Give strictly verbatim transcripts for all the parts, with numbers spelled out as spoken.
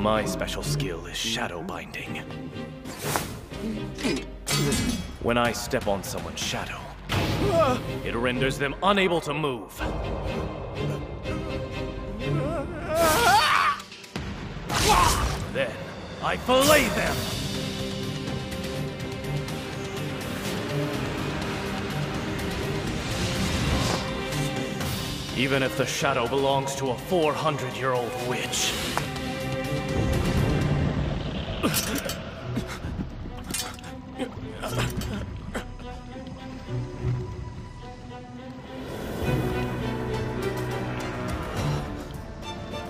My special skill is shadow binding. When I step on someone's shadow, it renders them unable to move. Then I fillet them! Even if the shadow belongs to a four hundred year old witch.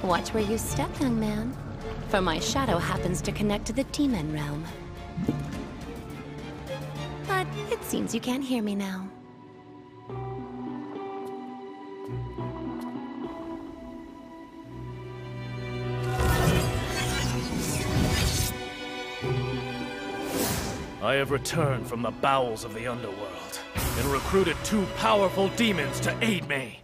Watch where you step, young man. For my shadow happens to connect to the demon realm. But it seems you can't hear me now. I have returned from the bowels of the underworld and recruited two powerful demons to aid me.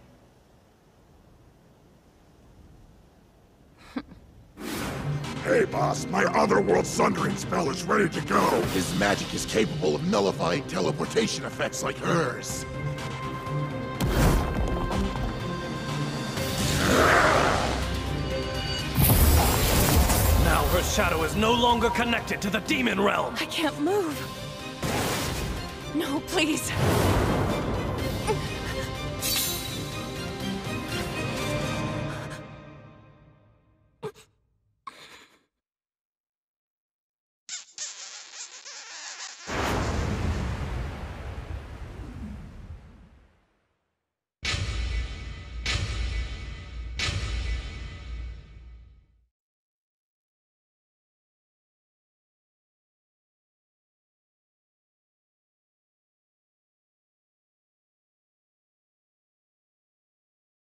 Hey, boss, my otherworld sundering spell is ready to go. His magic is capable of nullifying teleportation effects like hers. Her shadow is no longer connected to the demon realm! I can't move! No, please!